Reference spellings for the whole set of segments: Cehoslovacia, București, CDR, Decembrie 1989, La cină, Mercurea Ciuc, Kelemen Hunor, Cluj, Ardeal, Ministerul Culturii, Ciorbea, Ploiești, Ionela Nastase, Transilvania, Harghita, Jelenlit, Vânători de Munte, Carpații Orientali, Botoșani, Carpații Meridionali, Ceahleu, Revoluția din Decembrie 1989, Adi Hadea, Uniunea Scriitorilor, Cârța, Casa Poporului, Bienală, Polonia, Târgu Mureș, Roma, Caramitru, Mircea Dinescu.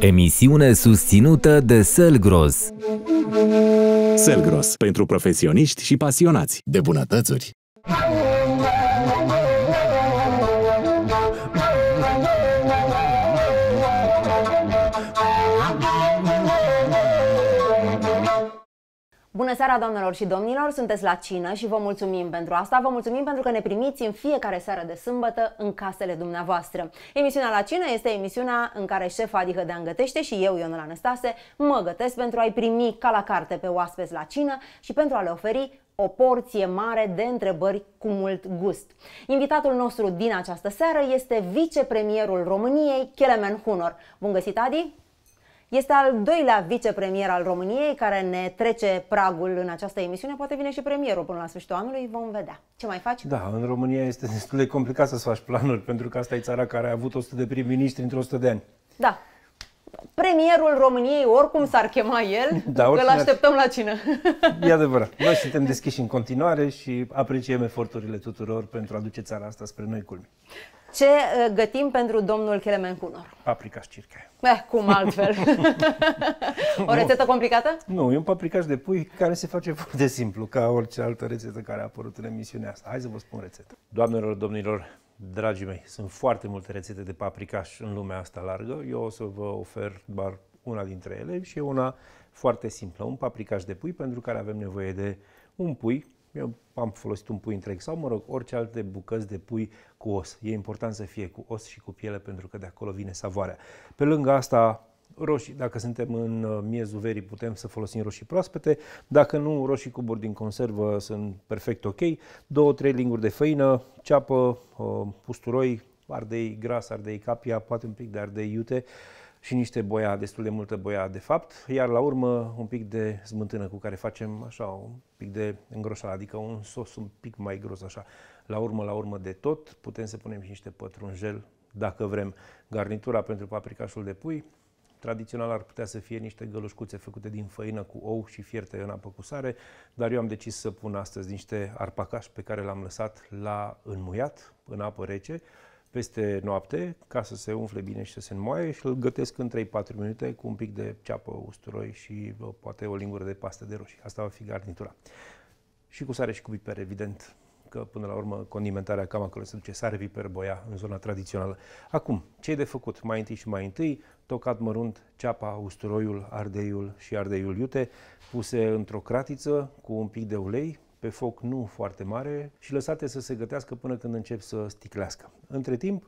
Emisiune susținută de Selgros. Selgros, pentru profesioniști și pasionați de bunătățuri. Bună seara, doamnelor și domnilor! Sunteți la cină și vă mulțumim pentru asta. Vă mulțumim pentru că ne primiți în fiecare seară de sâmbătă în casele dumneavoastră. Emisiunea La cină este emisiunea în care șefa Adi Hadea îngătește și eu, Ionela Nastase, mă gătesc pentru a-i primi ca la carte pe oaspeți la cină și pentru a le oferi o porție mare de întrebări cu mult gust. Invitatul nostru din această seară este vicepremierul României, Kelemen Hunor. Bun găsit, Adi! Este al doilea vicepremier al României care ne trece pragul în această emisiune. Poate vine și premierul până la sfârșitul anului, vom vedea. Ce mai faci? Da, în România este destul de complicat să-ți faci planuri, pentru că asta e țara care a avut 100 de prim-ministri într-o 100 de ani. Da. Premierul României, oricum s-ar chema el, da, îl așteptăm la cină. E adevărat. Noi suntem deschiși în continuare și apreciem eforturile tuturor pentru a duce țara asta spre noi culmi. Ce gătim pentru domnul Kelemen Hunor? Paprikaș circa. Cum altfel? O rețetă complicată? Nu, e un paprikaș de pui care se face foarte simplu, ca orice altă rețetă care a apărut în emisiunea asta. Hai să vă spun rețeta. Doamnelor, domnilor, dragii mei, sunt foarte multe rețete de paprikaș în lumea asta largă. Eu o să vă ofer doar una dintre ele și e una foarte simplă. Un paprikaș de pui pentru care avem nevoie de un pui. Eu am folosit un pui întreg sau, mă rog, orice alte bucăți de pui cu os. E important să fie cu os și cu piele pentru că de acolo vine savoarea. Pe lângă asta, roșii. Dacă suntem în miezul verii, putem să folosim roșii proaspete. Dacă nu, roșii cuburi din conservă sunt perfect ok. 2-3 linguri de făină, ceapă, usturoi, ardei gras, ardei capia, poate un pic de ardei iute și niște boia, destul de multă boia de fapt, iar la urmă un pic de smântână cu care facem așa un pic de îngroșare, adică un sos un pic mai gros așa. La urmă de tot putem să punem și niște pătrunjel dacă vrem. Garnitura pentru paprikașul de pui tradițional ar putea să fie niște gălușcuțe făcute din făină cu ou și fierte în apă cu sare, dar eu am decis să pun astăzi niște arpacaș pe care l-am lăsat la înmuiat în apă rece peste noapte, ca să se umfle bine și să se înmoaie, și îl gătesc în 3-4 minute cu un pic de ceapă, usturoi și poate o lingură de pastă de roșii. Asta va fi garnitura. Și cu sare și cu piper, evident, că până la urmă condimentarea cam acolo se duce sare, piper, boia în zona tradițională. Acum, ce-i de făcut? Mai întâi, tocat mărunt ceapa, usturoiul, ardeiul și ardeiul iute, puse într-o cratiță cu un pic de ulei, pe foc nu foarte mare, și lăsate să se gătească până când încep să sticlească. Între timp,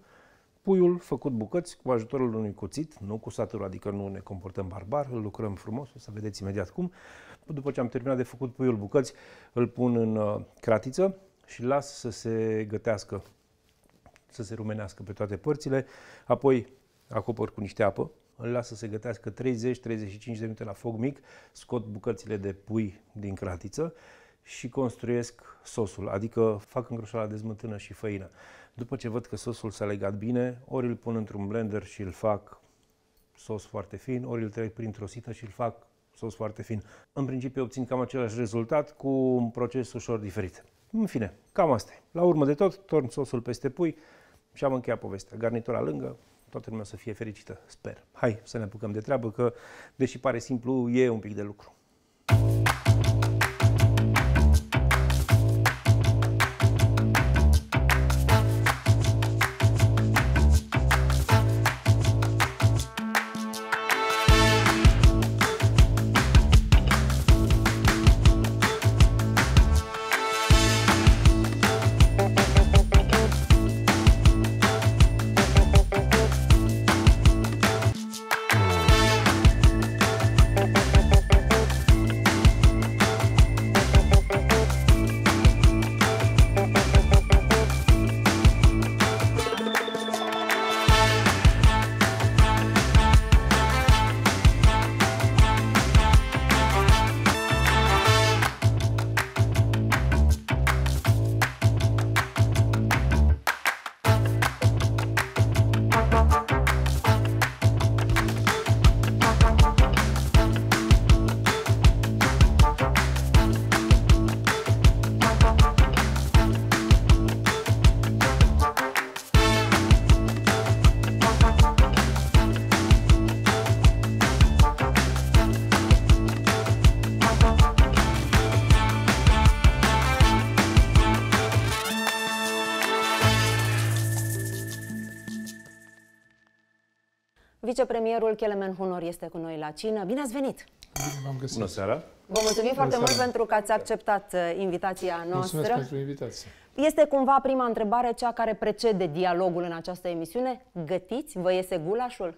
puiul făcut bucăți cu ajutorul unui cuțit, nu cu satură, adică nu ne comportăm barbar, îl lucrăm frumos, o să vedeți imediat cum. După ce am terminat de făcut puiul bucăți, îl pun în cratiță și las să se gătească, să se rumenească pe toate părțile, apoi acopăr cu niște apă, îl las să se gătească 30-35 de minute la foc mic, scot bucățile de pui din cratiță și construiesc sosul, adică fac îngroșarea de smântână și făină. După ce văd că sosul s-a legat bine, ori îl pun într-un blender și îl fac sos foarte fin, ori îl trec printr-o sită și îl fac sos foarte fin. În principiu obțin cam același rezultat cu un proces ușor diferit. În fine, cam asta e. La urmă de tot, torn sosul peste pui și am încheiat povestea. Garnitura lângă, toată lumea să fie fericită, sper. Hai să ne apucăm de treabă că, deși pare simplu, e un pic de lucru. Vicepremierul Kelemen Hunor este cu noi la cină. Bine ați venit! Bună seara! Vă mulțumim foarte mult pentru că ați acceptat invitația noastră. Mulțumesc pentru invitație. Este cumva prima întrebare, cea care precede dialogul în această emisiune. Gătiți? Vă iese gulașul?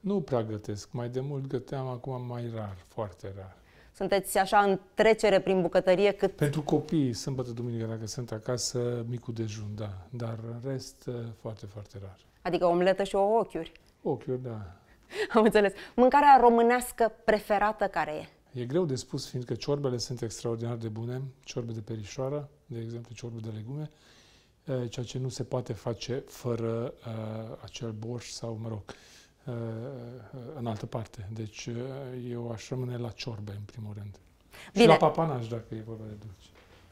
Nu prea gătesc. Mai de mult găteam, acum mai rar, foarte rar. Sunteți așa în trecere prin bucătărie cât... Pentru copii, sâmbătă, duminică, dacă sunt acasă, micul dejun, da. Dar în rest, foarte, foarte rar. Adică omletă și ouă ochiuri. Ochiuri, da. Am înțeles. Mâncarea românească preferată care e? E greu de spus, fiindcă ciorbele sunt extraordinar de bune. Ciorbe de perișoară, de exemplu, ciorbe de legume. Ceea ce nu se poate face fără acel borș sau, mă rog, în altă parte. Deci eu aș rămâne la ciorbe, în primul rând. Bine. Și la papanaș, dacă e vorba de dulce.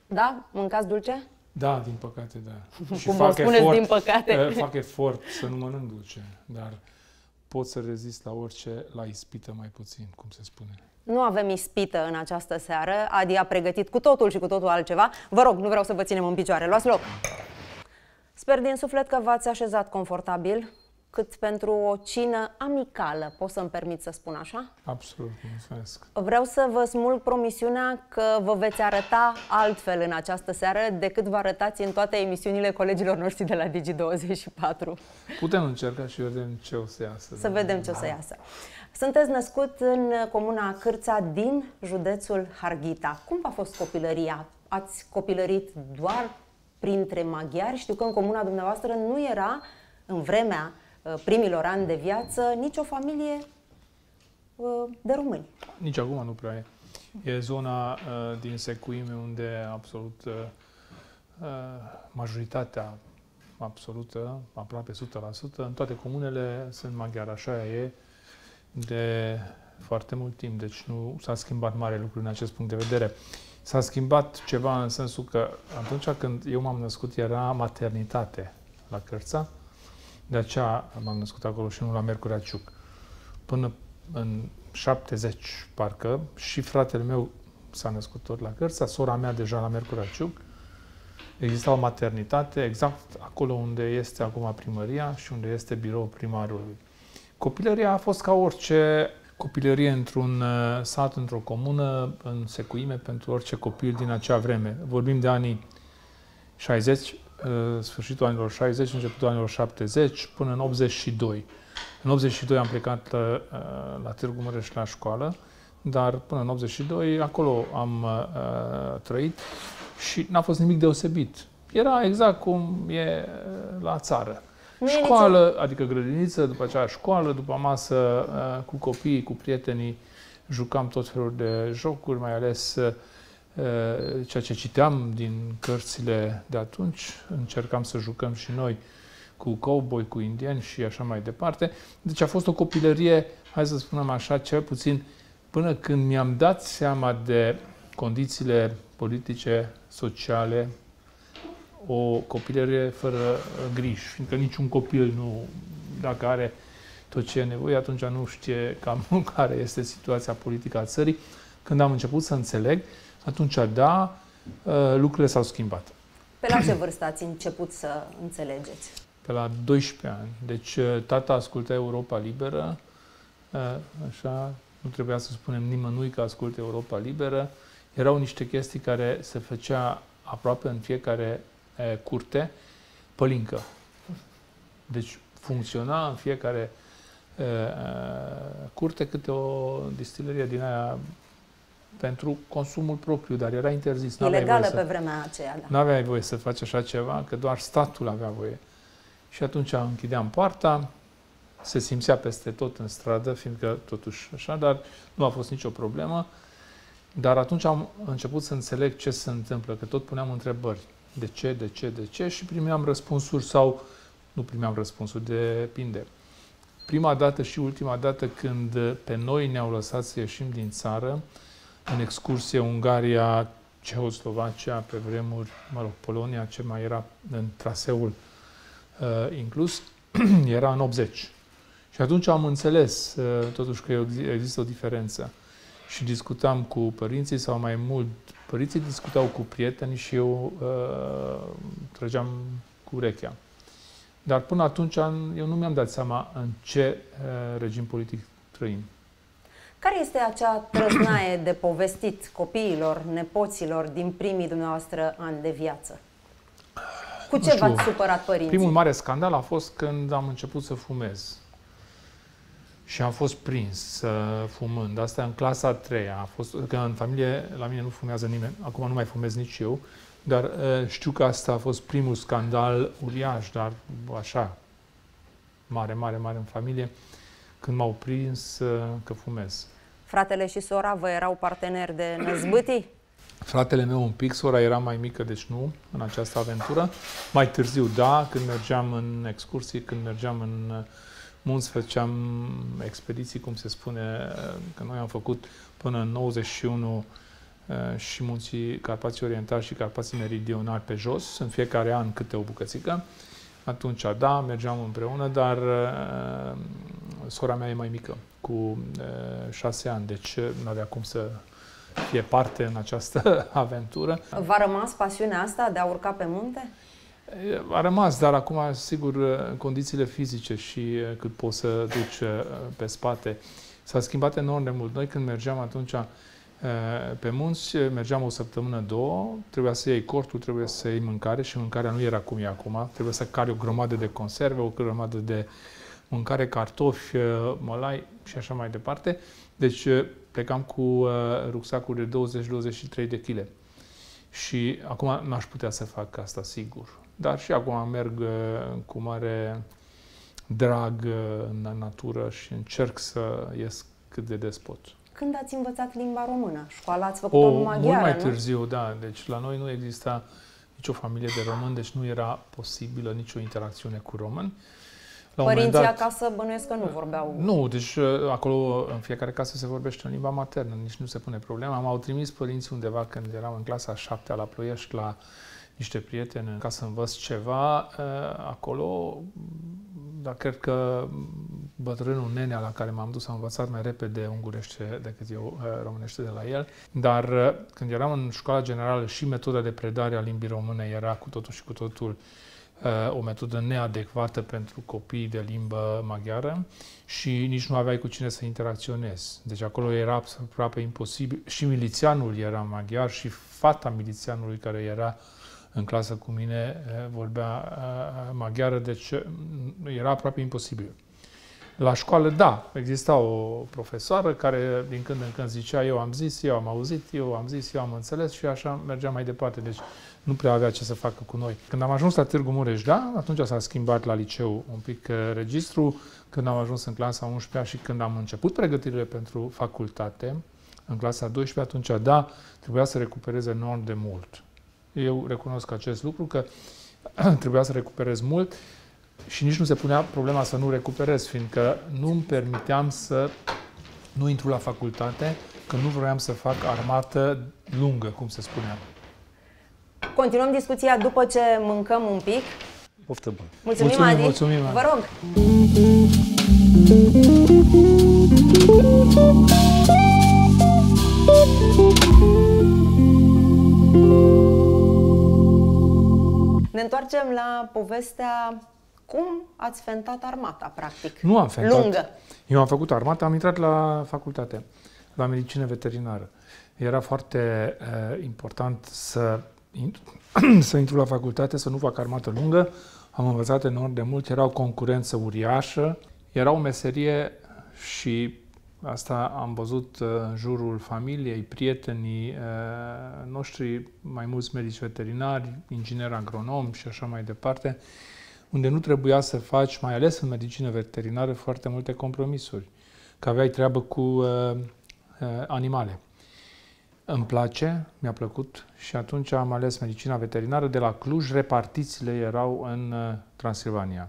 Da? Mâncați dulce? Da, din păcate, da. Și cum fac spuneți, efort, din păcate? Fac efort să nu mănânc dulce, dar pot să rezist la orice, la ispită mai puțin, cum se spune. Nu avem ispită în această seară. Adi a pregătit cu totul și cu totul altceva. Vă rog, nu vreau să vă ținem în picioare. Luați loc! Sper din suflet că v-ați așezat confortabil, cât pentru o cină amicală, pot să-mi permit să spun așa? Absolut, mulțumesc. Vreau să vă smulg promisiunea că vă veți arăta altfel în această seară decât vă arătați în toate emisiunile colegilor noștri de la Digi24. Putem încerca și vedem ce o să iasă. Să vedem ce o să iasă. Sunteți născut în comuna Cârța din județul Harghita. Cum a fost copilăria? Ați copilărit doar printre maghiari? Știu că în comuna dumneavoastră nu era, în vremea primilor ani de viață, nicio familie de români. Nici acum nu prea e. E zona din secuime unde absolut majoritatea absolută, aproape 100%, în toate comunele sunt maghiari. Așa e de foarte mult timp. Deci nu s-a schimbat mare lucru în acest punct de vedere. S-a schimbat ceva în sensul că atunci când eu m-am născut era maternitate la Cârța. De aceea m-am născut acolo și nu la Mercurea Ciuc. Până în 70, parcă, și fratele meu s-a născut tot la Cârța, sora mea deja la Mercurea Ciuc. Exista o maternitate exact acolo unde este acum primăria și unde este biroul primarului. Copilăria a fost ca orice copilărie într-un sat, într-o comună, în secuime, pentru orice copil din acea vreme. Vorbim de anii 60, sfârșitul anilor 60, începutul anilor 70, până în 82. În 82 am plecat la Târgu Mureș la școală, dar până în 82 acolo am trăit și n-a fost nimic deosebit. Era exact cum e la țară. Școală, adică grădiniță, după aceea școală, după masă cu copiii, cu prietenii, jucam tot felul de jocuri, mai ales ceea ce citeam din cărțile de atunci, încercam să jucăm și noi cu cowboy, cu indieni și așa mai departe. Deci a fost o copilărie, hai să spunem așa, cel puțin până când mi-am dat seama de condițiile politice, sociale, o copilărie fără griji, fiindcă niciun copil nu, dacă are tot ce e nevoie, atunci nu știe cam care este situația politică a țării. Când am început să înțeleg, atunci, da, lucrurile s-au schimbat. Pe la ce vârstă ați început să înțelegeți? Pe la 12 ani. Deci tata asculta Europa Liberă, așa, nu trebuia să spunem nimănui că ascultă Europa Liberă. Erau niște chestii care se făcea aproape în fiecare curte, pălincă. Deci funcționa în fiecare curte câte o distilerie din aia pentru consumul propriu, dar era interzis. Ilegală pe vremea aceea, da. N-aveai voie să faci așa ceva, că doar statul avea voie. Și atunci închideam poarta, se simțea peste tot în stradă, fiindcă totuși așa, dar nu a fost nicio problemă. Dar atunci am început să înțeleg ce se întâmplă, că tot puneam întrebări. De ce, de ce, de ce? Și primeam răspunsuri sau nu primeam răspunsuri, depinde. Prima dată și ultima dată când pe noi ne-au lăsat să ieșim din țară, în excursie Ungaria, Cehoslovacia, pe vremuri, mă rog, Polonia, ce mai era în traseul inclus, era în 80. Și atunci am înțeles, totuși, că există o diferență. Și discutam cu părinții, sau mai mult, părinții discutau cu prietenii și eu trăgeam cu urechea. Dar până atunci eu nu mi-am dat seama în ce regim politic trăim. Care este acea trăznaie de povestit copiilor, nepoților din primii dumneavoastră ani de viață? Cu ce v-ați supărat părinții? Primul mare scandal a fost când am început să fumez. Și am fost prins fumând. Asta în clasa a treia. A fost, că în familie la mine nu fumează nimeni. Acum nu mai fumez nici eu. Dar știu că asta a fost primul scandal uriaș, dar așa, mare în familie, când m-au prins că fumez. Fratele și sora vă erau parteneri de năzbâtii? Fratele meu un pic, sora era mai mică, deci nu, în această aventură. Mai târziu, da, când mergeam în excursii, când mergeam în munți, făceam expediții, cum se spune, că noi am făcut până în 91 și munții Carpații Orientali și Carpații Meridionali pe jos, în fiecare an câte o bucățică. Atunci, da, mergeam împreună, dar sora mea e mai mică, cu 6 ani, deci nu avea cum să fie parte în această aventură. V-a rămas pasiunea asta de a urca pe munte? A rămas, dar acum, sigur, condițiile fizice și cât poți să duci pe spate s-a schimbat enorm de mult. Noi când mergeam atunci pe munți, mergeam o săptămână, două, trebuia să iei cortul, trebuia să iei mâncare și mâncarea nu era cum e acum. Trebuia să cari o grămadă de conserve, o grămadă de mâncare, cartofi, mălai și așa mai departe. Deci plecam cu rucsacul de 20-23 de kg. Și acum n-aș putea să fac asta, sigur. Dar și acum merg cu mare drag în natură și încerc să ies cât de des pot. Când ați învățat limba română? Școala ați făcut-o în maghiară, mult mai târziu, da. Deci la noi nu exista nicio familie de români, deci nu era posibilă nicio interacțiune cu români. La părinții acasă bănuiesc că nu vorbeau. Nu, deci acolo în fiecare casă se vorbește în limba maternă, nici nu se pune problema. M-au trimis părinții undeva când eram în clasa 7-a la Ploiești la niște prieteni ca să învăț ceva acolo, dar cred că bătrânul nenea la care m-am dus a învățat mai repede ungurește decât eu românește de la el. Dar când eram în școala generală și metoda de predare a limbii române era cu totul și cu totul o metodă neadecvată pentru copii de limbă maghiară și nici nu aveai cu cine să interacționezi. Deci acolo era aproape imposibil. Și milițianul era maghiar și fata milițianului care era în clasă cu mine vorbea maghiară, deci era aproape imposibil. La școală, da, exista o profesoară care din când în când zicea eu am zis, eu am auzit, eu am zis, eu am înțeles și așa mergea mai departe. Deci nu prea avea ce să facă cu noi. Când am ajuns la Târgu Mureș, da, atunci s-a schimbat la liceu un pic registru. Când am ajuns în clasa 11-a și când am început pregătirile pentru facultate, în clasa 12-a, atunci, da, trebuia să recuperez enorm de mult. Eu recunosc acest lucru, că trebuia să recuperez mult și nici nu se punea problema să nu recuperez, fiindcă nu îmi permiteam să nu intru la facultate, că nu vroiam să fac armată lungă, cum se spunea. Continuăm discuția după ce mâncăm un pic. Poftă bună! Mulțumim, Adi! Mulțumim, Adi. Vă rog! Ne întoarcem la povestea cum ați fentat armata, practic. Nu am fentat. Lungă. Eu am făcut armata, am intrat la facultate, la medicină veterinară. Era foarte important să intru la facultate, să nu fac armată lungă. Am învățat enorm de mult, era o concurență uriașă, era o meserie și asta am văzut în jurul familiei, prietenii noștri, mai mulți medici veterinari, ingineri agronomi și așa mai departe, unde nu trebuia să faci, mai ales în medicină veterinară, foarte multe compromisuri, că aveai treabă cu animale. Îmi place, mi-a plăcut și atunci am ales medicina veterinară. De la Cluj, repartițiile erau în Transilvania.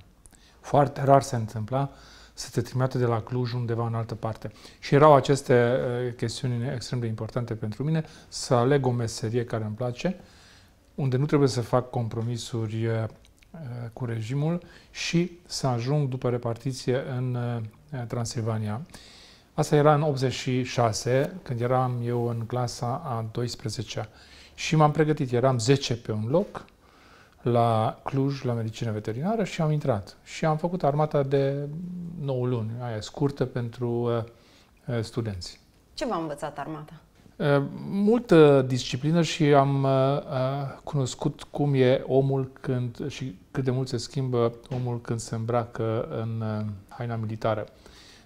Foarte rar se întâmpla să te trimite de la Cluj undeva în altă parte. Și erau aceste chestiuni extrem de importante pentru mine, să aleg o meserie care îmi place, unde nu trebuie să fac compromisuri cu regimul și să ajung după repartiție în Transilvania. Asta era în 86, când eram eu în clasa a 12-a. Și m-am pregătit. Eram 10 pe un loc, la Cluj, la medicină veterinară și am intrat. Și am făcut armata de 9 luni, aia scurtă pentru studenți. Ce v-a învățat armata? Multă disciplină și am cunoscut cum e omul când și cât de mult se schimbă omul când se îmbracă în haina militară.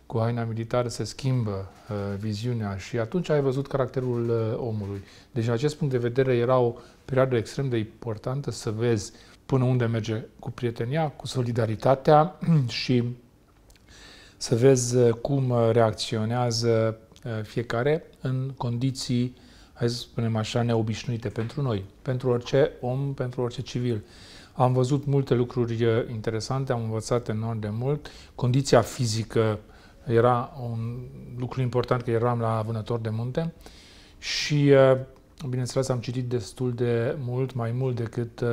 Cu haina militară se schimbă viziunea și atunci ai văzut caracterul omului. Deci, din acest punct de vedere, era o perioadă extrem de importantă să vezi până unde merge cu prietenia, cu solidaritatea și să vezi cum reacționează fiecare în condiții, hai să spunem așa, neobișnuite pentru noi, pentru orice om, pentru orice civil. Am văzut multe lucruri interesante, am învățat enorm de mult. Condiția fizică era un lucru important, că eram la Vânători de Munte și, bineînțeles, am citit destul de mult, mai mult decât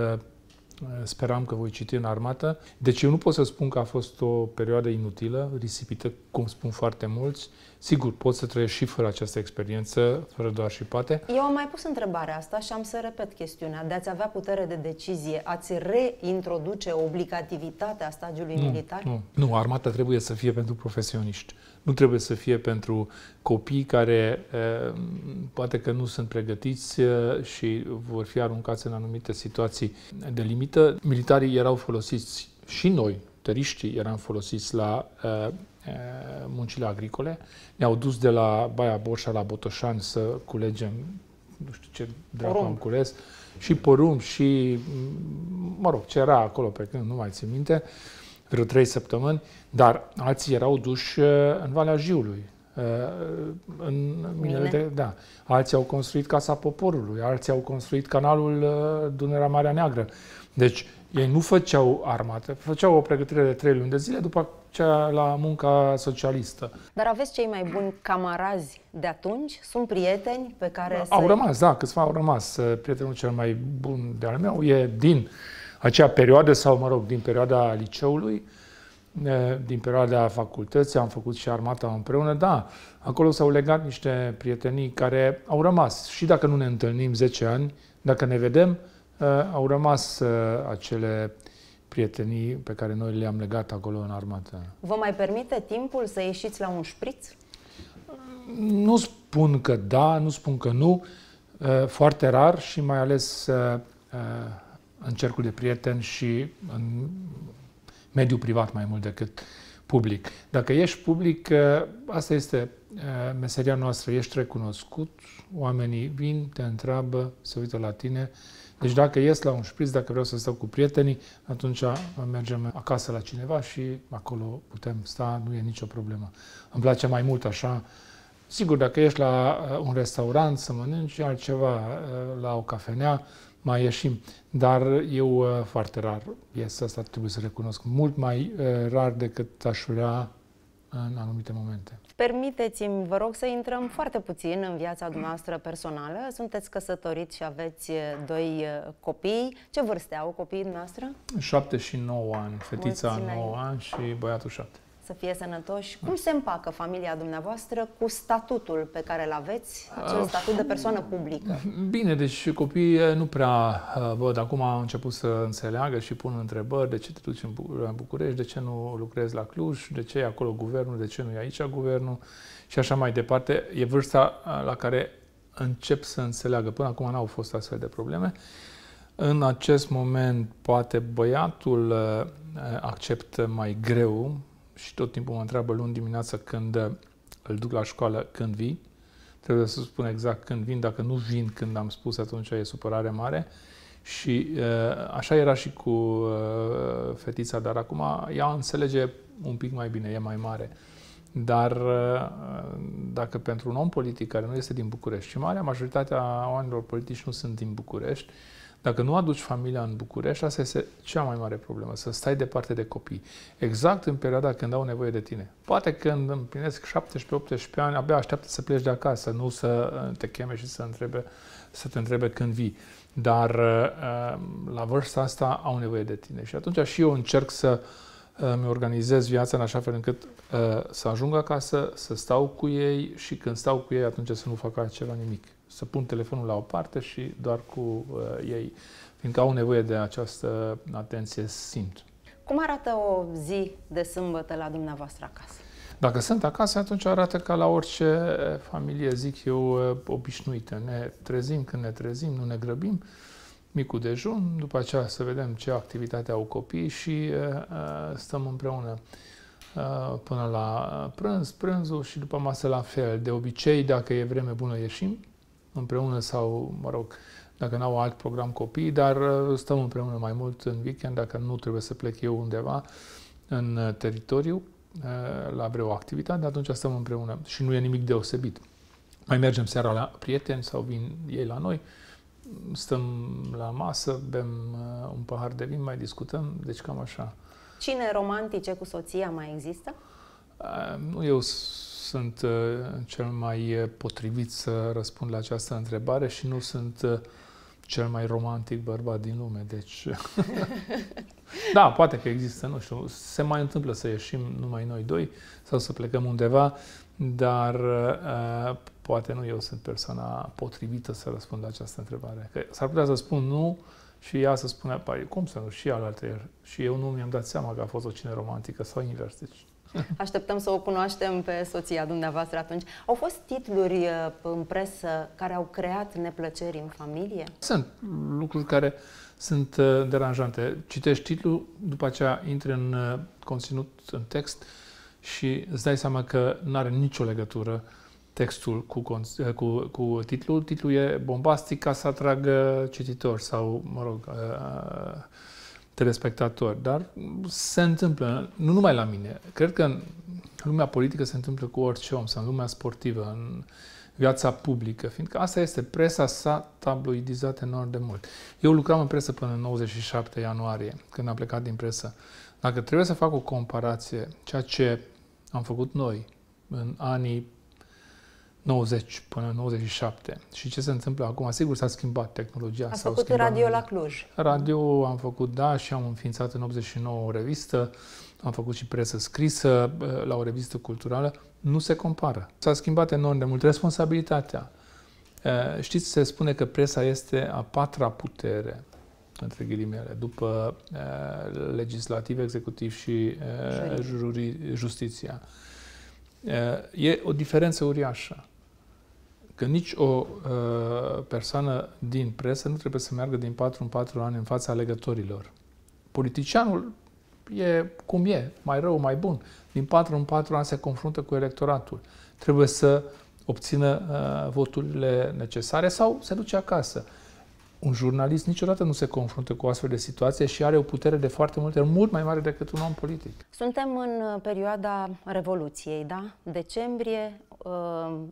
speram că voi citi în armată. Deci eu nu pot să spun că a fost o perioadă inutilă, risipită, cum spun foarte mulți. Sigur, pot să trăiesc și fără această experiență, fără doar și poate. Eu am mai pus întrebarea asta și am să repet chestiunea. De a-ți avea putere de decizie, ați reintroduce obligativitatea stagiului militar? Nu, armata trebuie să fie pentru profesioniști. Nu trebuie să fie pentru copii care poate că nu sunt pregătiți și vor fi aruncați în anumite situații de limită. Militarii erau folosiți și noi, tăriștii, eram folosiți la muncile agricole. Ne-au dus de la Baia Borșa la Botoșani să culegem, nu știu ce dracu am cules, și porumb și, mă rog, ce era acolo pe când, nu mai țin minte, vreo 3 săptămâni, dar alții erau duși în Valea Jiului. În minele de, da. Alții au construit Casa Poporului, alții au construit canalul Dunărea-Marea Neagră. Deci ei nu făceau armată, făceau o pregătire de 3 luni de zile după cea la munca socialistă. Dar aveți cei mai buni camarazi de atunci? Sunt prieteni pe care au rămas, da, câțiva au rămas. Prietenul cel mai bun de-al meu e din acea perioadă sau, mă rog, din perioada liceului, din perioada facultății, am făcut și armata împreună, da, acolo s-au legat niște prietenii care au rămas. Și dacă nu ne întâlnim 10 ani, dacă ne vedem, au rămas acele prietenii pe care noi le-am legat acolo în armată. Vă mai permite timpul să ieșiți la un șpriț? Nu spun că da, nu spun că nu. Foarte rar și mai ales în cercul de prieteni și în mediul privat mai mult decât public. Dacă ești public, asta este meseria noastră, ești recunoscut, oamenii vin, te întreabă, se uită la tine. Deci dacă ies la un șpriț, dacă vreau să stau cu prietenii, atunci mergem acasă la cineva și acolo putem sta, nu e nicio problemă. Îmi place mai mult așa. Sigur, dacă ești la un restaurant să mănânci altceva, la o cafenea, mai ieșim. Dar eu foarte rar ies, asta trebuie să recunosc, mult mai rar decât aș vrea în anumite momente. Permiteți-mi, vă rog, să intrăm foarte puțin în viața dumneavoastră personală. Sunteți căsătoriți și aveți 2 copii. Ce vârste au copiii dumneavoastră? 7 și 9 ani. Fetița 9 ani și băiatul 7. Să fie sănătoși. Cum se împacă familia dumneavoastră cu statutul pe care îl aveți, acel statut de persoană publică? Bine, deci copiii nu prea văd. Acum au început să înțeleagă și pun întrebări. De ce te duci în București? De ce nu lucrezi la Cluj? De ce e acolo guvernul? De ce nu e aici guvernul? Și așa mai departe. E vârsta la care încep să înțeleagă. Până acum n-au fost astfel de probleme. În acest moment, poate băiatul acceptă mai greu. Și tot timpul mă întreabă luni dimineața când îl duc la școală, când vii. Trebuie să spun exact când vin. Dacă nu vin când am spus, atunci e supărare mare. Și așa era și cu fetița, dar acum ea înțelege un pic mai bine, e mai mare. Dar dacă pentru un om politic care nu este din București, și marea majoritatea oamenilor politici nu sunt din București, dacă nu aduci familia în București, asta este cea mai mare problemă, să stai departe de copii. Exact în perioada când au nevoie de tine. Poate când împlinesc 17-18 ani, abia așteaptă să pleci de acasă, nu să te cheme și să te întrebe când vii. Dar la vârsta asta au nevoie de tine. Și atunci și eu încerc să îmi organizez viața în așa fel încât să ajung acasă, să stau cu ei și când stau cu ei, atunci să nu fac altceva, nimic. Să pun telefonul la o parte și doar cu ei. fiindcă au nevoie de această atenție, simt. Cum arată o zi de sâmbătă la dumneavoastră acasă? Dacă sunt acasă, atunci arată ca la orice familie, zic eu, obișnuită. Ne trezim când ne trezim, nu ne grăbim. Micul dejun, după aceea să vedem ce activitate au copiii și stăm împreună până la prânz, prânzul și după masă la fel. De obicei, dacă e vreme bună, ieșim împreună sau, mă rog, dacă n-au alt program copiii, dar stăm împreună mai mult în weekend, dacă nu trebuie să plec eu undeva în teritoriu la vreo activitate, atunci stăm împreună și nu e nimic deosebit. Mai mergem seara la prieteni sau vin ei la noi, stăm la masă, bem un pahar de vin, mai discutăm, deci cam așa. Cine romantice cu soția mai există? Nu, eu sunt cel mai potrivit să răspund la această întrebare și nu sunt cel mai romantic bărbat din lume, deci... Da, poate că există, nu știu, se mai întâmplă să ieșim numai noi doi sau să plecăm undeva, dar poate nu eu sunt persoana potrivită să răspund la această întrebare. Că s-ar putea să spun nu și ea să spună, păi, cum să nu, și alaltă, și eu nu mi-am dat seama că a fost o cină romantică sau invers, deci... Așteptăm să o cunoaștem pe soția dumneavoastră atunci. Au fost titluri în presă care au creat neplăceri în familie? Sunt lucruri care sunt deranjante. Citești titlul, după aceea intri în conținut, în text și îți dai seama că nu are nicio legătură textul cu titlul. Titlul e bombastic ca să atragă cititori sau, mă rog, telespectatori, dar se întâmplă, nu numai la mine, cred că în lumea politică se întâmplă cu orice om, sau în lumea sportivă, în viața publică, fiindcă asta este, presa s-a tabloidizat enorm de mult. Eu lucram în presă până în 97 ianuarie, când am plecat din presă. Dacă trebuie să fac o comparație, ceea ce am făcut noi în anii 90 până în 97. Și ce se întâmplă acum? Sigur s-a schimbat tehnologia. Ați făcut radio la Cluj. Radio am făcut, da, și am înființat în 89 o revistă. Am făcut și presă scrisă la o revistă culturală. Nu se compară. S-a schimbat enorm de mult responsabilitatea. Știți, se spune că presa este a patra putere, între ghilimele, după legislativ, executiv și justiția. E o diferență uriașă. Că nici o persoană din presă nu trebuie să meargă din 4 în 4 ani în fața alegătorilor. Politicianul e cum e, mai rău, mai bun. Din 4 în 4 ani se confruntă cu electoratul. Trebuie să obțină voturile necesare sau se duce acasă. Un jurnalist niciodată nu se confruntă cu o astfel de situație și are o putere de foarte multe, mult mai mare decât un om politic. Suntem în perioada Revoluției, da? Decembrie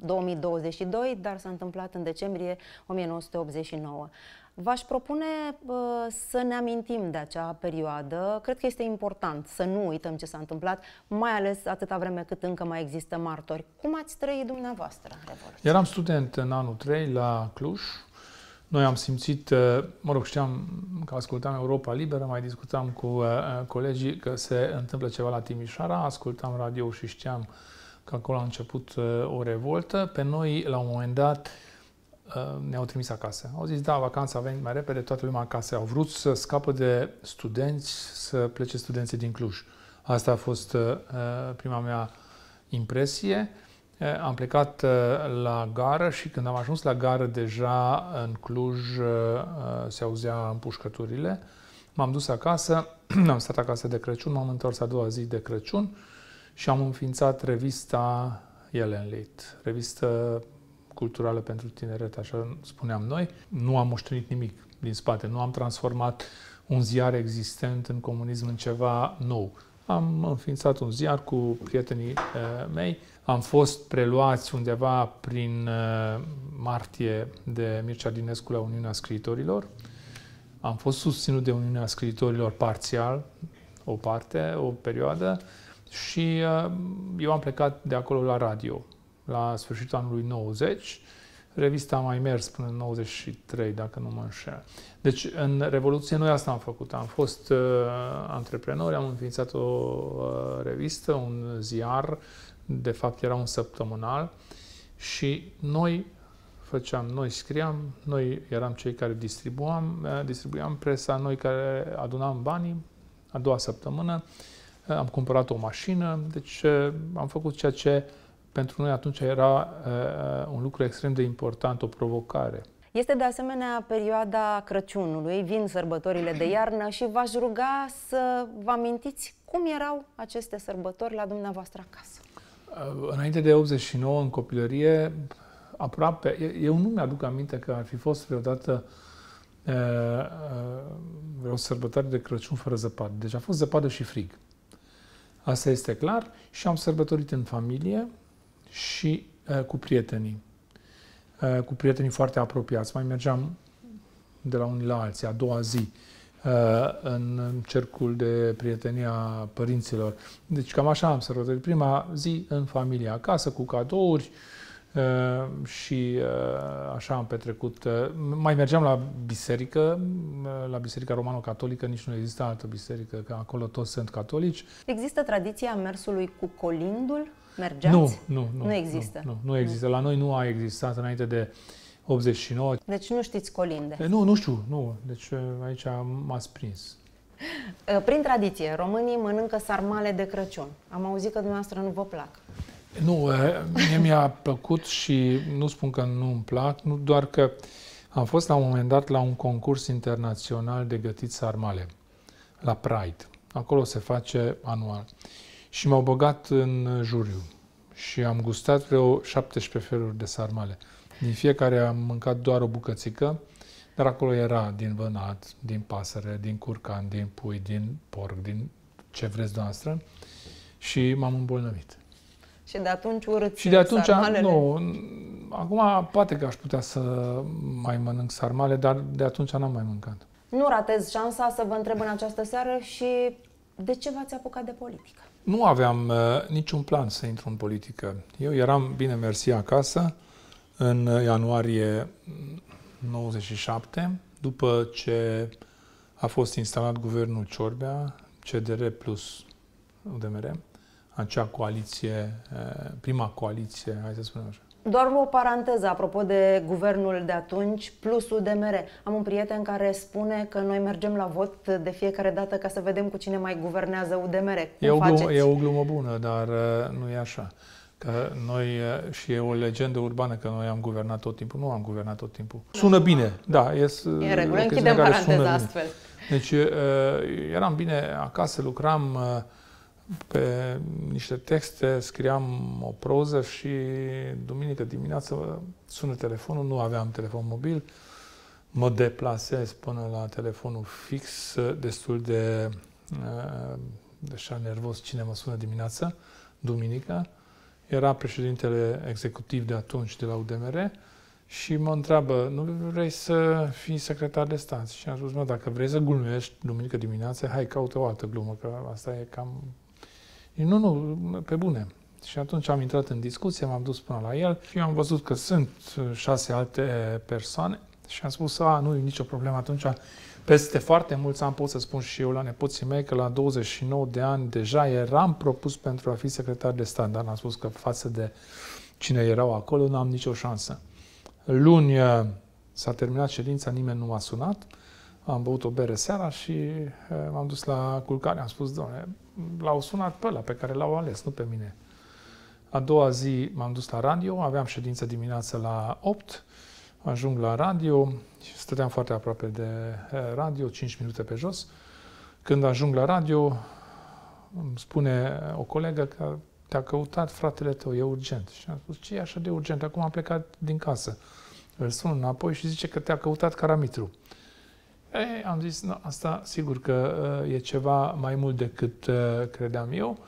2022, dar s-a întâmplat în decembrie 1989. V-aș propune să ne amintim de acea perioadă. Cred că este important să nu uităm ce s-a întâmplat, mai ales atâta vreme cât încă mai există martori. Cum ați trăit dumneavoastră Revoluția? Eram student în anul 3 la Cluj. Noi am simțit, mă rog, știam că ascultam Europa Liberă, mai discutam cu colegii că se întâmplă ceva la Timișoara, ascultam radio și știam că acolo a început o revoltă. Pe noi, la un moment dat, ne-au trimis acasă. Au zis, da, vacanța a venit mai repede, toată lumea acasă. Au vrut să scapă de studenți, să plece studenții din Cluj. Asta a fost prima mea impresie. Am plecat la gară și când am ajuns la gară deja în Cluj se auzea împușcăturile. M-am dus acasă, am stat acasă de Crăciun, m-am întors a doua zi de Crăciun și am înființat revista Jelenlit, revistă culturală pentru tineret, așa spuneam noi. Nu am moștenit nimic din spate, nu am transformat un ziar existent în comunism în ceva nou. Am înființat un ziar cu prietenii mei. Am fost preluați undeva prin martie de Mircea Dinescu la Uniunea Scriitorilor. Am fost susținut de Uniunea Scriitorilor parțial, o parte, o perioadă. Și eu am plecat de acolo la radio, la sfârșitul anului 90. Revista a mai mers până în 93, dacă nu mă înșel. Deci, în Revoluție, noi asta am făcut. Am fost antreprenori, am înființat o revistă, un ziar, de fapt era un săptămânal și noi făceam, noi scriam, noi eram cei care distribuiam presa, noi care adunam banii. A doua săptămână am cumpărat o mașină, deci am făcut ceea ce pentru noi atunci era un lucru extrem de important, o provocare. Este de asemenea perioada Crăciunului, vin sărbătorile de iarnă și v-aș ruga să vă amintiți cum erau aceste sărbători la dumneavoastră acasă. Înainte de 89, în copilărie, aproape, eu nu mi-aduc aminte că ar fi fost vreodată o sărbătoare de Crăciun fără zăpadă. Deci a fost zăpadă și frig. Asta este clar și am sărbătorit în familie și cu prietenii. Cu prietenii foarte apropiați. Mai mergeam de la unii la alții, a doua zi, în cercul de prietenie a părinților. Deci cam așa am sărbătorit prima zi în familie, acasă, cu cadouri și așa am petrecut. Mai mergeam la biserică, la biserica romano-catolică, nici nu există altă biserică, că acolo toți sunt catolici. Există tradiția mersului cu colindul? Mergeați? Nu există. Nu există. La noi nu a existat înainte de 89. Deci nu știți colinde? Nu știu. Nu. Deci aici m-ați prins. Prin tradiție, românii mănâncă sarmale de Crăciun. Am auzit că dumneavoastră nu vă plac. Nu, mie mi-a plăcut și nu spun că nu-mi plac, doar că am fost la un moment dat la un concurs internațional de gătit sarmale, la Pride. Acolo se face anual. Și m-au băgat în juriu și am gustat vreo 17 feluri de sarmale. Din fiecare am mâncat doar o bucățică, dar acolo era din vânat, din pasăre, din curcan, din pui, din porc, din ce vreți noastră și m-am îmbolnăvit. Și de atunci urâți și de atunci, sarmalele? Nu, acum poate că aș putea să mai mănânc sarmale, dar de atunci n-am mai mâncat. Nu ratez șansa să vă întreb în această seară și de ce v-ați apucat de politică? Nu aveam niciun plan să intru în politică. Eu eram bine mersi acasă în ianuarie 97, după ce a fost instalat guvernul Ciorbea, CDR plus UDMR, acea coaliție, prima coaliție, hai să spunem așa. Doar o paranteză, apropo de guvernul de atunci, plus UDMR. Am un prieten care spune că noi mergem la vot de fiecare dată ca să vedem cu cine mai guvernează UDMR. E o glumă bună, dar nu e așa. Că noi, și e o legendă urbană că noi am guvernat tot timpul. Nu am guvernat tot timpul. Sună bine, da. E în regulă, închidem paranteza astfel. Deci eram bine acasă, lucram pe niște texte, scriam o proză și duminică dimineață sună telefonul, nu aveam telefon mobil, mă deplasez până la telefonul fix, destul de așa nervos cine mă sună dimineața, duminică. Era președintele executiv de atunci de la UDMR și mă întreabă, nu vrei să fii secretar de stat? Și am spus, mă, dacă vrei să glumești duminică dimineața, hai caută o altă glumă, că asta e cam... Nu, pe bune. Și atunci am intrat în discuție, m-am dus până la el și am văzut că sunt 6 alte persoane și am spus, nu e nicio problemă, atunci peste foarte mulți ani pot să spun și eu la nepoții mei că la 29 de ani deja eram propus pentru a fi secretar de stat, dar am spus că față de cine erau acolo n-am nicio șansă. Luni s-a terminat ședința, nimeni nu m-a sunat, am băut o bere seara și m-am dus la culcare, am spus, doamne, l-au sunat pe ăla pe care l-au ales, nu pe mine. A doua zi m-am dus la radio, aveam ședință dimineața la 8, ajung la radio, stăteam foarte aproape de radio, 5 minute pe jos. Când ajung la radio, îmi spune o colegă că te-a căutat fratele tău, e urgent. Și am spus, ce e așa de urgent? Acum am plecat din casă. Îl sun înapoi și zice că te-a căutat Caramitru. Ei, am zis, no, asta sigur că e ceva mai mult decât credeam eu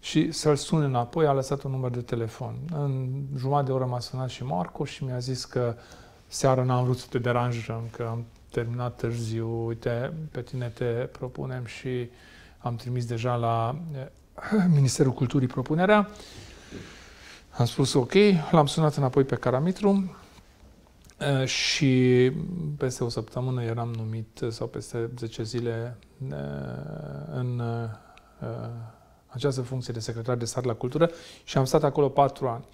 și să-l sun înapoi, a lăsat un număr de telefon. În jumătate de oră m-a sunat și Marco și mi-a zis că seara n-am vrut să te deranjăm, că am terminat târziu, uite, pe tine te propunem și am trimis deja la Ministerul Culturii propunerea. Am spus ok, l-am sunat înapoi pe Caramitru. Și peste o săptămână eram numit, sau peste 10 zile, în această funcție de secretar de stat la cultură și am stat acolo 4 ani.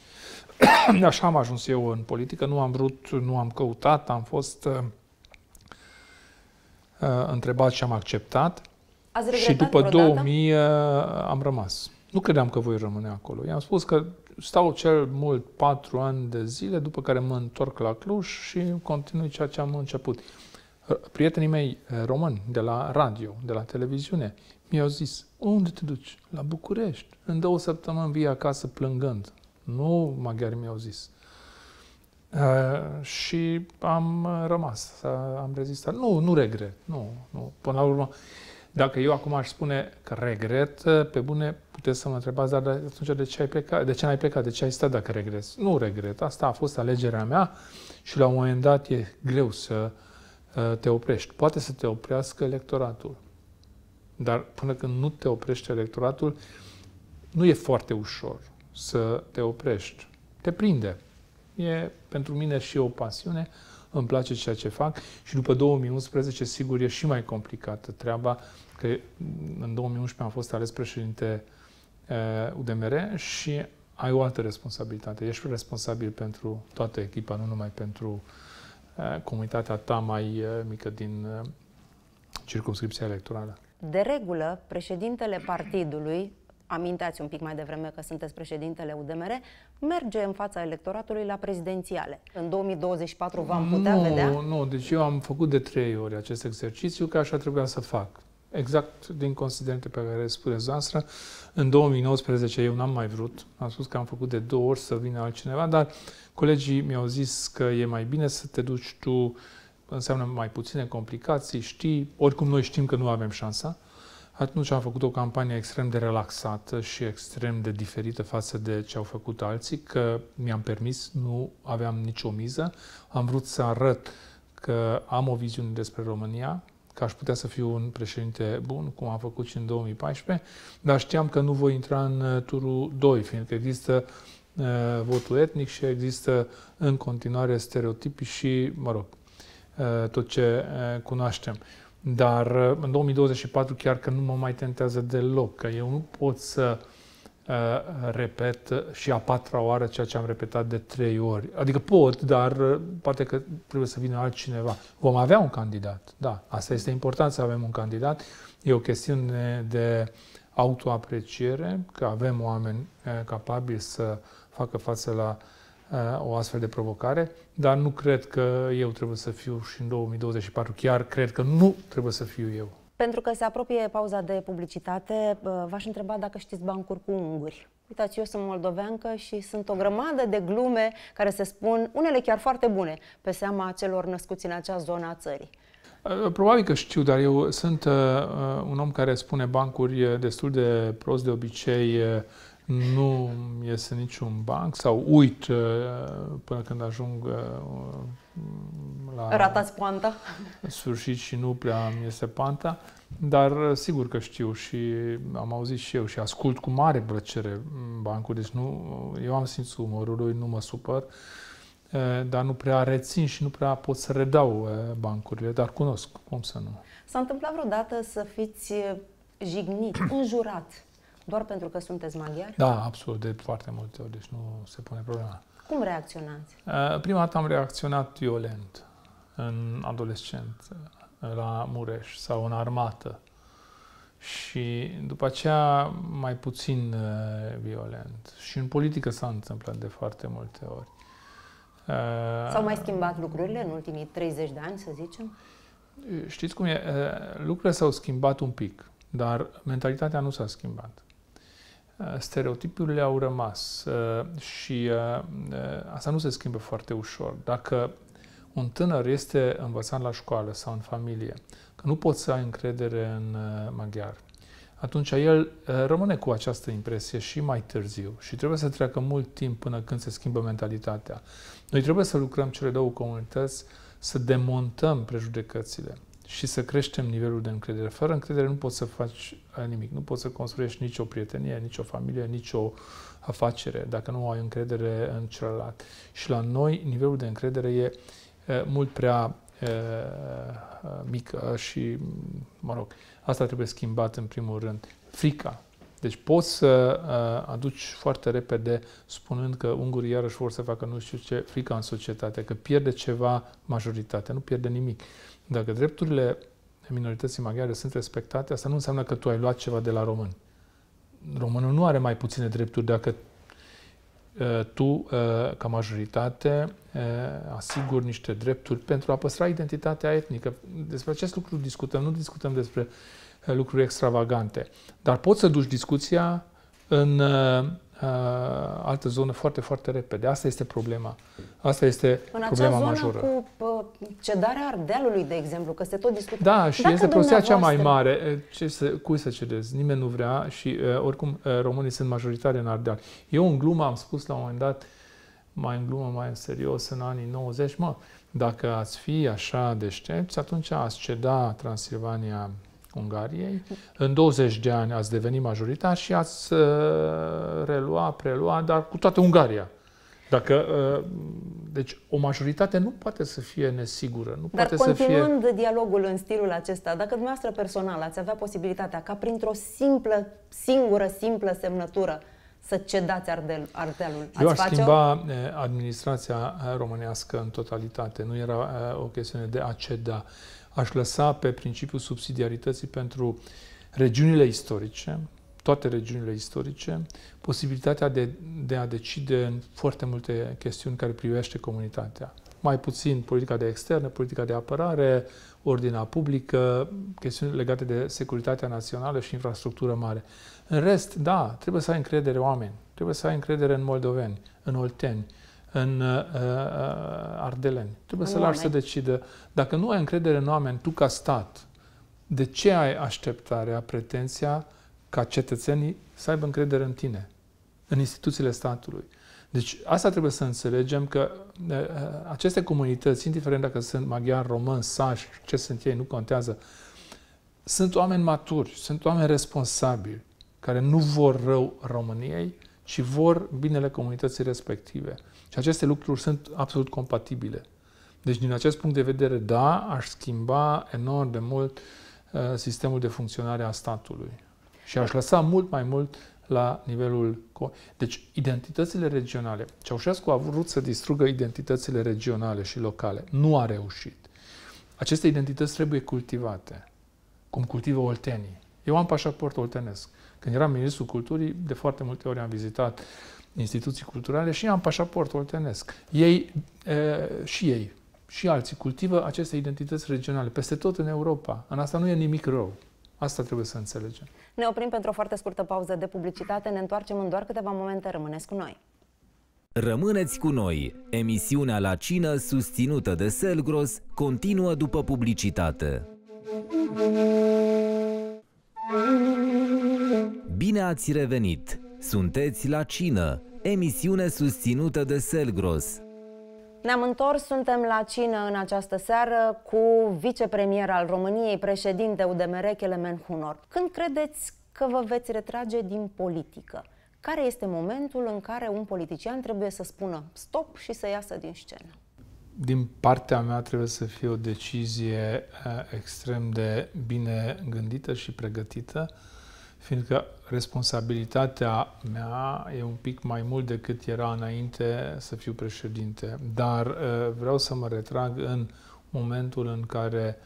Așa am ajuns eu în politică, nu am vrut, nu am căutat, am fost întrebat și am acceptat. Ați și după 2000 am rămas. Nu credeam că voi rămâne acolo. I-am spus că stau cel mult 4 ani de zile, după care mă întorc la Cluj și continui ceea ce am început. Prietenii mei români de la radio, de la televiziune, mi-au zis, unde te duci? La București. În 2 săptămâni vii acasă plângând. Nu, maghiari mi-au zis. Și am rămas, am rezistat. Nu regret, nu. Până la urmă, dacă eu acum aș spune că regret, pe bune, puteți să mă întrebați, dar atunci de ce ai plecat? De ce n-ai plecat? De ce ai stat dacă regreți? Nu regret, asta a fost alegerea mea și la un moment dat e greu să te oprești. Poate să te oprească electoratul, dar până când nu te oprește electoratul, nu e foarte ușor să te oprești. Te prinde. E pentru mine și o pasiune, îmi place ceea ce fac și după 2011, sigur, e și mai complicată treaba, că în 2011 am fost ales președinte UDMR și ai o altă responsabilitate. Ești responsabil pentru toată echipa, nu numai pentru comunitatea ta mai mică din circumscripția electorală. De regulă, președintele partidului, aminteați un pic mai devreme că sunteți președintele UDMR, merge în fața electoratului la prezidențiale. În 2024 v-am putea vedea? Nu, deci eu am făcut de 3 ori acest exercițiu, că așa trebuia să fac. Exact din considerente pe care le spuneți noastră. În 2019 eu n-am mai vrut. Am spus că am făcut de 2 ori să vină altcineva, dar colegii mi-au zis că e mai bine să te duci tu, înseamnă mai puține complicații, știi, oricum noi știm că nu avem șansa. Atunci am făcut o campanie extrem de relaxată și extrem de diferită față de ce au făcut alții, că mi-am permis, nu aveam nicio miză. Am vrut să arăt că am o viziune despre România, că aș putea să fiu un președinte bun, cum am făcut și în 2014, dar știam că nu voi intra în turul 2, fiindcă există votul etnic și există în continuare stereotipii și, mă rog, tot ce cunoaștem. Dar în 2024 chiar că nu mă mai tentează deloc, că eu nu pot să repet și a 4-a oară ceea ce am repetat de 3 ori. Adică pot, dar poate că trebuie să vină altcineva. Vom avea un candidat, da. Asta este important, să avem un candidat. E o chestiune de autoapreciere, că avem oameni capabili să facă față la o astfel de provocare, dar nu cred că eu trebuie să fiu și în 2024, chiar cred că nu trebuie să fiu eu. Pentru că se apropie pauza de publicitate, v-aș întreba dacă știți bancuri cu unguri. Uitați, eu sunt moldoveancă și sunt o grămadă de glume care se spun, unele chiar foarte bune, pe seama celor născuți în acea zonă a țării. Probabil că știu, dar eu sunt un om care spune bancuri destul de prost de obicei. Nu iese niciun banc sau uit până când ajung la... Ratați panta. Sfârșit și nu prea mi iese panta, dar sigur că știu și am auzit și eu și ascult cu mare plăcere bancul, deci nu, eu am simțul umorului, nu mă supăr, dar nu prea rețin și nu prea pot să redau bancurile, dar cunosc, cum să nu. S-a întâmplat vreodată să fiți jignit, înjurat? Doar pentru că sunteți maghiari? Da, absolut, de foarte multe ori, deci nu se pune problema. Cum reacționați? Prima dată am reacționat violent, în adolescență, la Mureș sau în armată. Și după aceea mai puțin violent. Și în politică s-a întâmplat de foarte multe ori. S-au mai schimbat lucrurile în ultimii 30 de ani, să zicem? Știți cum e? Lucrurile s-au schimbat un pic, dar mentalitatea nu s-a schimbat. Stereotipurile au rămas și asta nu se schimbă foarte ușor. Dacă un tânăr este învățat la școală sau în familie, că nu poți să ai încredere în maghiar, atunci el rămâne cu această impresie și mai târziu și trebuie să treacă mult timp până când se schimbă mentalitatea. Noi trebuie să lucrăm cele 2 comunități, să demontăm prejudecățile și să creștem nivelul de încredere. Fără încredere nu poți să faci nimic. Nu poți să construiești nicio prietenie, nicio familie, nicio afacere, dacă nu ai încredere în celălalt. Și la noi nivelul de încredere e mult prea mic și, mă rog, asta trebuie schimbat în primul rând. Frica. Deci poți să aduci foarte repede spunând că ungurii iarăși vor să facă nu știu ce frică în societate, că pierde ceva majoritatea, nu pierde nimic. Dacă drepturile minorității maghiare sunt respectate, asta nu înseamnă că tu ai luat ceva de la români. Românul nu are mai puține drepturi dacă tu, ca majoritate, asiguri niște drepturi pentru a păstra identitatea etnică. Despre acest lucru discutăm, nu discutăm despre lucruri extravagante. Dar poți să duci discuția în altă zonă foarte, foarte repede. Asta este problema. Asta este problema majoră. În cu cedarea Ardealului, de exemplu, că se tot discută. Da, și dacă este prostia cea mai mare. Cui să cedezi? Nimeni nu vrea și, oricum, românii sunt majoritari în Ardeal. Eu în glumă am spus la un moment dat, mai în glumă, mai în serios, în anii 90, dacă ați fi așa deștepți, atunci ați ceda Transilvania Ungariei. În 20 de ani ați devenit majoritar și ați prelua, dar cu toată Ungaria. Dacă, deci o majoritate nu poate să fie nesigură. Nu dar poate continuând să fie... dialogul în stilul acesta, dacă dumneavoastră personal ați avea posibilitatea ca printr-o singură semnătură să cedați Ardealul, ați face-o? Eu aș schimba administrația românească în totalitate. Nu era o chestiune de a ceda. Aș lăsa pe principiul subsidiarității pentru regiunile istorice, toate regiunile istorice, posibilitatea de a decide în foarte multe chestiuni care privește comunitatea. Mai puțin politica de externă, politica de apărare, ordinea publică, chestiuni legate de securitatea națională și infrastructură mare. În rest, da, trebuie să ai încredere în oameni, trebuie să ai încredere în moldoveni, în olteni, în ardeleni. Trebuie să lași să decidă. Dacă nu ai încredere în oameni, tu ca stat, de ce ai așteptarea, pretenția ca cetățenii să aibă încredere în tine, în instituțiile statului? Deci asta trebuie să înțelegem, că aceste comunități, indiferent dacă sunt maghiari, români, sași, ce sunt ei, nu contează, sunt oameni maturi, sunt oameni responsabili, care nu vor rău României, ci vor binele comunității respective. Și aceste lucruri sunt absolut compatibile. Deci, din acest punct de vedere, da, aș schimba enorm de mult sistemul de funcționare a statului. Și aș lăsa mult mai mult la nivelul... Deci, identitățile regionale. Ceaușescu a vrut să distrugă identitățile regionale și locale. Nu a reușit. Aceste identități trebuie cultivate, cum cultivă oltenii. Eu am pașaport oltenesc. Când eram ministrul culturii, de foarte multe ori am vizitat instituții culturale și am pașaport oltenesc. Ei și alții cultivă aceste identități regionale peste tot în Europa. În asta nu e nimic rău. Asta trebuie să înțelegem. Ne oprim pentru o foarte scurtă pauză de publicitate. Ne întoarcem în doar câteva momente. Rămâneți cu noi! Rămâneți cu noi! Emisiunea La Cină, susținută de Selgros, continuă după publicitate. Bine ați revenit! Sunteți La Cină, emisiune susținută de Selgros. Ne-am întors, suntem la cină în această seară cu vicepremier al României, președinte UDMR, Kelemen Hunor. Când credeți că vă veți retrage din politică? Care este momentul în care un politician trebuie să spună stop și să iasă din scenă? Din partea mea trebuie să fie o decizie extrem de bine gândită și pregătită, fiindcă responsabilitatea mea e un pic mai mult decât era înainte să fiu președinte. Dar vreau să mă retrag în momentul în care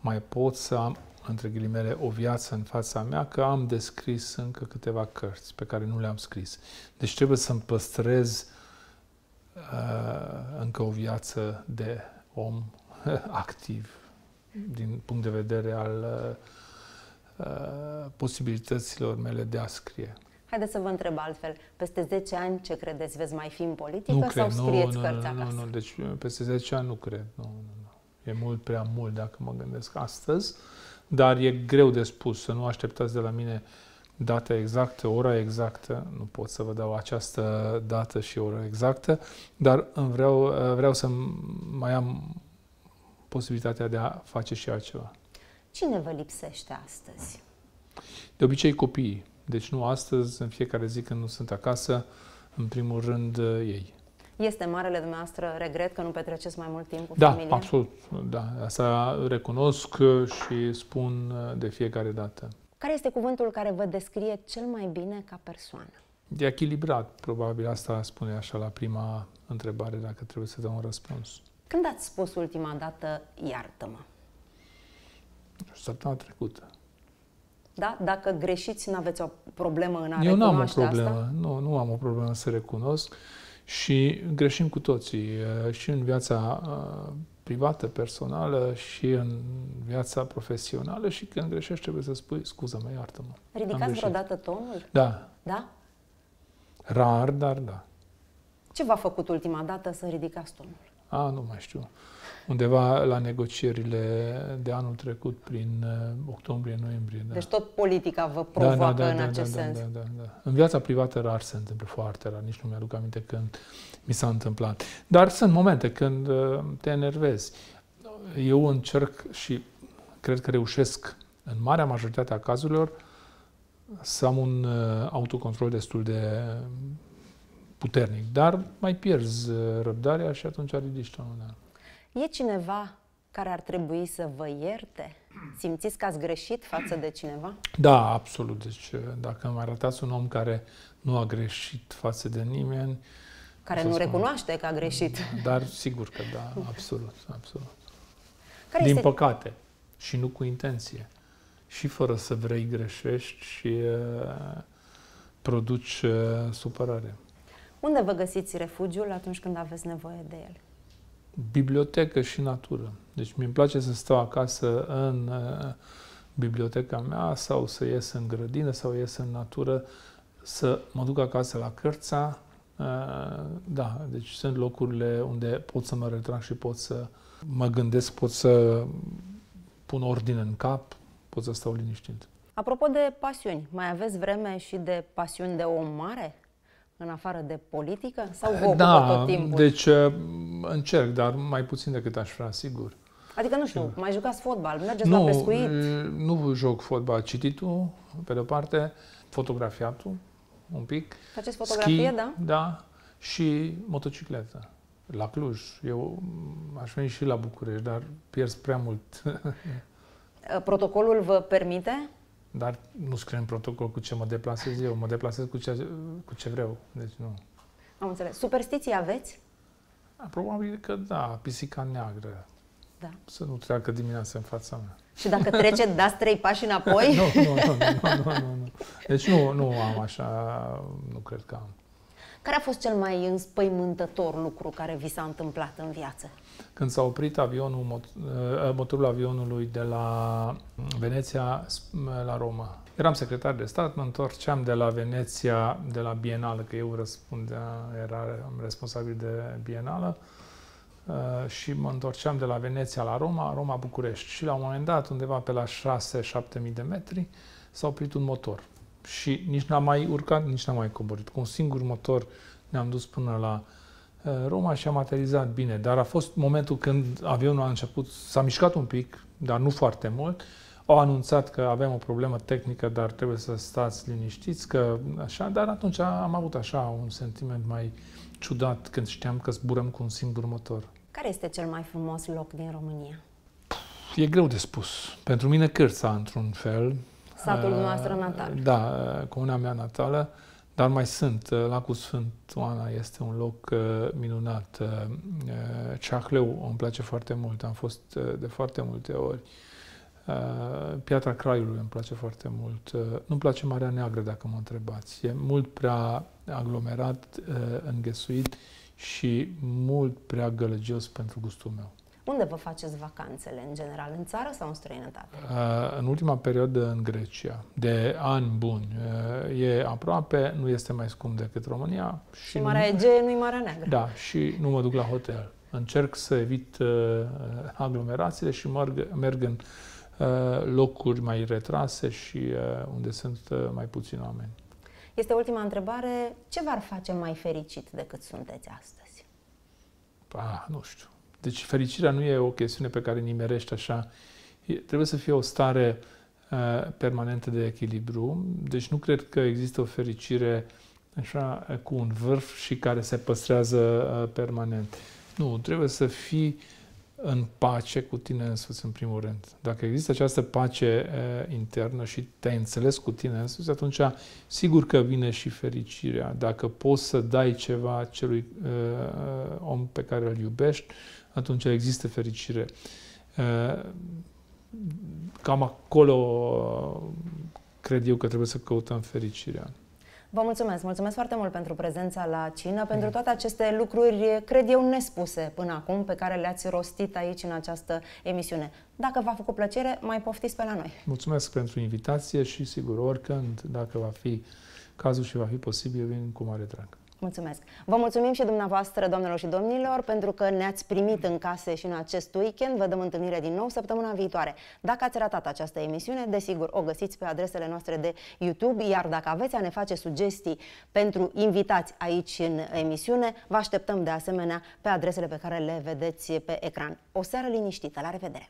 mai pot să am, între ghilimele, o viață în fața mea, că am descris încă câteva cărți pe care nu le-am scris. Deci trebuie să-mi păstrez încă o viață de om activ din punct de vedere al posibilităților mele de a scrie. Haideți să vă întreb altfel. Peste 10 ani ce credeți? Veți mai fi în politică sau scrieți cărți acasă? Nu, deci peste 10 ani nu cred. Nu. E mult prea mult dacă mă gândesc astăzi, dar e greu de spus. Să nu așteptați de la mine data exactă, ora exactă. Nu pot să vă dau această dată și ora exactă, dar vreau să mai am posibilitatea de a face și altceva. Cine vă lipsește astăzi? De obicei copiii. Deci nu astăzi, în fiecare zi când nu sunt acasă, în primul rând ei. Este marele dumneavoastră regret că nu petreceți mai mult timp cu familia? Da, absolut. Da. Asta recunosc și spun de fiecare dată. Care este cuvântul care vă descrie cel mai bine ca persoană? De echilibrat, probabil. Asta spune așa la prima întrebare, dacă trebuie să dăm un răspuns. Când ați spus ultima dată iartă-mă? Săptămâna trecută. Da? Dacă greșiți, nu aveți o problemă în a recunoaște asta? Eu n-am o problemă. Asta? Nu, nu am o problemă să recunosc. Și greșim cu toții. Și în viața privată, personală, și în viața profesională. Și când greșești, trebuie să spui, scuză-mă, iartă-mă. Ridicați vreodată tonul? Da. Da? Rar, dar da. Ce v-a făcut ultima dată să ridicați tonul? A, nu mai știu. Undeva la negocierile de anul trecut, prin octombrie-noiembrie. Da. Deci tot politica vă provoacă în acest sens. Da. În viața privată rar se întâmplă, foarte rar. Nici nu mi-aduc aminte când mi s-a întâmplat. Dar sunt momente când te enervezi. Eu încerc și cred că reușesc în marea majoritate a cazurilor să am un autocontrol destul de puternic, dar mai pierzi răbdarea și atunci ridici tonul. E cineva care ar trebui să vă ierte? Simțiți că ați greșit față de cineva? Da, absolut. Deci dacă îmi arătați un om care nu a greșit față de nimeni... Care nu recunoaște că a greșit. Dar sigur că da, absolut. Absolut. Din păcate. Și nu cu intenție. Și fără să vrei greșești și produci supărare. Unde vă găsiți refugiul atunci când aveți nevoie de el? Bibliotecă și natură. Deci mi-mi place să stau acasă în biblioteca mea sau să ies în grădină sau ies în natură, să mă duc acasă la Cârța. Da, deci sunt locurile unde pot să mă retrag și pot să mă gândesc, pot să pun ordine în cap, pot să stau liniștit. Apropo de pasiuni, mai aveți vreme și de pasiuni de om mare? În afară de politică? Sau vă ocupă tot timpul? Deci încerc, dar mai puțin decât aș vrea, sigur. Adică, nu știu, mai jucați fotbal, mergeți la pescuit? Nu joc fotbal. Cititul, pe de-o parte, fotografiatul, un pic. Faceți fotografie, schi, da? Da. Și motocicletă. La Cluj. Eu aș veni și la București, dar pierd prea mult. Protocolul vă permite? Dar nu scriem protocol cu ce mă deplasez eu. Mă deplasez cu ce vreau. Deci nu. Am înțeles. Superstiții aveți? Probabil că da. Pisica neagră. Da. Să nu treacă dimineața în fața mea. Și dacă trece, dați 3 pași înapoi? Nu. Deci nu am așa. Nu cred că am. Care a fost cel mai înspăimântător lucru care vi s-a întâmplat în viață? Când s-a oprit avionul, motorul avionului de la Veneția la Roma. Eram secretar de stat, mă întorceam de la Veneția, de la Bienală, că eu eram responsabil de Bienală, și mă întorceam de la Veneția la Roma, Roma-București. Și la un moment dat, undeva pe la 6-7.000 de metri, s-a oprit un motor. Și nici n-am mai urcat, nici n-am mai coborât. Cu un singur motor ne-am dus până la Roma și am aterizat bine. Dar a fost momentul când avionul a început, s-a mișcat un pic, dar nu foarte mult. Au anunțat că avem o problemă tehnică, dar trebuie să stați liniștiți, că așa. Dar atunci am avut așa un sentiment mai ciudat când știam că zburăm cu un singur motor. Care este cel mai frumos loc din România? E greu de spus. Pentru mine Cârța, într-un fel. Satul noastră natal. Da, comuna mea natală, dar mai sunt. Lacul Sfânt Oana este un loc minunat. Ceahleu îmi place foarte mult, am fost de foarte multe ori. Piatra Craiului îmi place foarte mult. Nu-mi place Marea Neagră, dacă mă întrebați. E mult prea aglomerat, înghesuit și mult prea gălăgios pentru gustul meu. Unde vă faceți vacanțele, în general? În țară sau în străinătate? În ultima perioadă în Grecia, de ani buni. E aproape, nu este mai scump decât România. Și Marea Egee nu-i Marea Neagră. Da, și nu mă duc la hotel. Încerc să evit aglomerațiile și merg în locuri mai retrase și unde sunt mai puțini oameni. Este ultima întrebare. Ce v-ar face mai fericit decât sunteți astăzi? Nu știu. Deci fericirea nu e o chestiune pe care nimerești așa. Trebuie să fie o stare permanentă de echilibru. Deci nu cred că există o fericire așa cu un vârf și care se păstrează permanent. Nu, trebuie să fii în pace cu tine însuți, în primul rând. Dacă există această pace internă și te-ai înțeles cu tine însuți, atunci sigur că vine și fericirea. Dacă poți să dai ceva celui om pe care îl iubești, atunci există fericire. Cam acolo cred eu că trebuie să căutăm fericirea. Vă mulțumesc! Mulțumesc foarte mult pentru prezența la cină, pentru toate aceste lucruri, cred eu, nespuse până acum, pe care le-ați rostit aici în această emisiune. Dacă v-a făcut plăcere, mai poftiți pe la noi! Mulțumesc pentru invitație și, sigur, oricând, dacă va fi cazul și va fi posibil, vin cu mare drag. Mulțumesc! Vă mulțumim și dumneavoastră, doamnelor și domnilor, pentru că ne-ați primit în case și în acest weekend. Vă dăm întâlnire din nou săptămâna viitoare. Dacă ați ratat această emisiune, desigur, o găsiți pe adresele noastre de YouTube, iar dacă aveți a ne face sugestii pentru invitați aici în emisiune, vă așteptăm de asemenea pe adresele pe care le vedeți pe ecran. O seară liniștită! La revedere!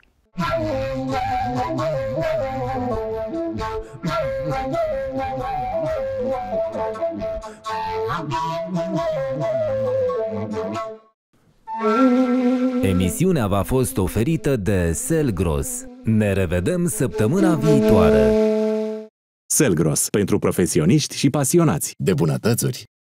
Emisiunea v-a fost oferită de Selgros. Ne revedem săptămâna viitoare. Selgros, pentru profesioniști și pasionați de bunătățuri.